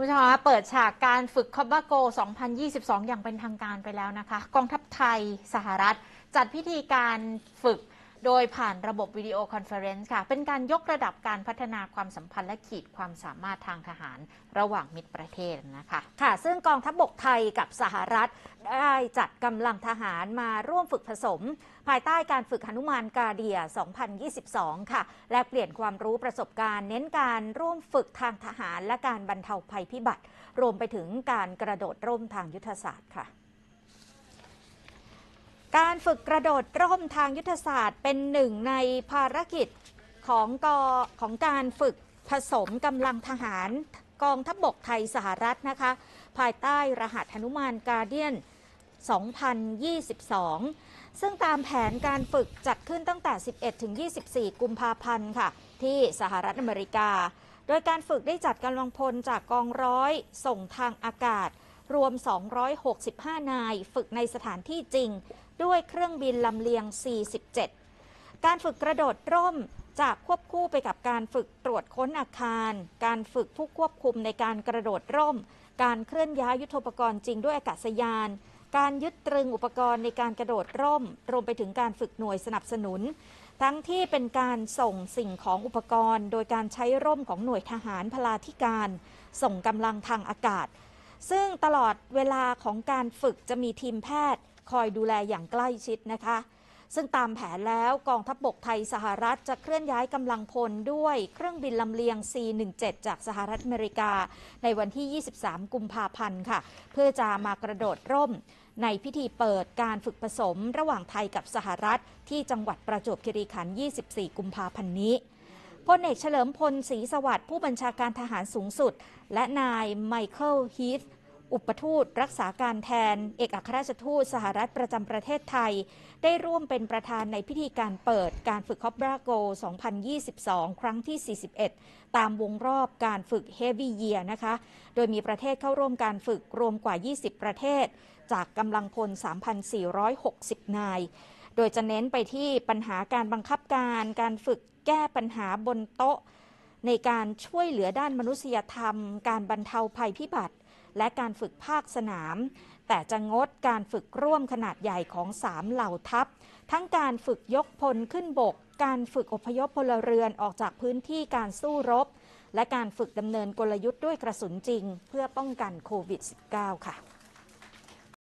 ผู้ชมคะเปิดฉากการฝึกคัพเวอร์โก2022อย่างเป็นทางการไปแล้วนะคะกองทัพไทยสหรัฐจัดพิธีการฝึกโดยผ่านระบบวิดีโอคอนเฟอเรนซ์ค่ะเป็นการยกระดับการพัฒนาความสัมพันธ์และขีดความสามารถทางทหารระหว่างมิตรประเทศนะคะค่ะซึ่งกองทัพบกไทยกับสหรัฐได้จัดกำลังทหารมาร่วมฝึกผสมภายใต้การฝึกหนุมานกาเดีย2022ค่ะและเปลี่ยนความรู้ประสบการณ์เน้นการร่วมฝึกทางทหารและการบรรเทาภัยพิบัติรวมไปถึงการกระโดดร่มทางยุทธศาสตร์ค่ะการฝึกกระโดดร่มทางยุทธศาสตร์เป็นหนึ่งในภารกิจของการฝึกผสมกำลังทหารกองทัพบกไทยสหรัฐนะคะภายใต้รหัสหนุมานกาเดียน2022ซึ่งตามแผนการฝึกจัดขึ้นตั้งแต่ 11-24 กุมภาพันธ์ค่ะที่สหรัฐอเมริกาโดยการฝึกได้จัดกำลังพลจากกองร้อยส่งทางอากาศรวม265นายฝึกในสถานที่จริงด้วยเครื่องบินลำเลียง C-17 การฝึกกระโดดร่มจะควบคู่ไปกับการฝึกตรวจค้นอาคารการฝึกผู้ควบคุมในการกระโดดร่มการเคลื่อนย้ายยุทโธปกรณ์จริงด้วยอากาศยานการยึดตรึงอุปกรณ์ในการกระโดดร่มรวมไปถึงการฝึกหน่วยสนับสนุนทั้งที่เป็นการส่งสิ่งของอุปกรณ์โดยการใช้ร่มของหน่วยทหารพลาธิการส่งกำลังทางอากาศซึ่งตลอดเวลาของการฝึกจะมีทีมแพทย์คอยดูแลอย่างใกล้ชิดนะคะซึ่งตามแผนแล้วกองทัพบกไทยสหรัฐจะเคลื่อนย้ายกำลังพลด้วยเครื่องบินลำเลียง C-17 จากสหรัฐอเมริกาในวันที่ 23 กุมภาพันธ์ค่ะเพื่อจะมากระโดดร่มในพิธีเปิดการฝึกผสมระหว่างไทยกับสหรัฐที่จังหวัดประจวบคีรีขันธ์ 24 กุมภาพันธ์นี้พลเอกเฉลิมพลศรีสวัสดิ์ผู้บัญชาการทหารสูงสุดและนายไมเคิลฮีธอุปทูตรักษาการแทนเอกอัครราชทูตสหรัฐประจำประเทศไทยได้ร่วมเป็นประธานในพิธีการเปิดการฝึกคัพเวอร์โก2022ครั้งที่ 41ตามวงรอบการฝึกเฮฟวี่เยียร์นะคะโดยมีประเทศเข้าร่วมการฝึกรวมกว่า20ประเทศจากกำลังพล 3,460 นายโดยจะเน้นไปที่ปัญหาการบังคับการฝึกแก้ปัญหาบนโต๊ะในการช่วยเหลือด้านมนุษยธรรมการบรรเทาภัยพิบัติและการฝึกภาคสนามแต่จะงดการฝึกร่วมขนาดใหญ่ของ3เหล่าทัพทั้งการฝึกยกพลขึ้นบกการฝึกอพยพพลเรือนออกจากพื้นที่การสู้รบและการฝึกดำเนินกลยุทธ์ด้วยกระสุนจริงเพื่อป้องกันโควิด-19 ค่ะ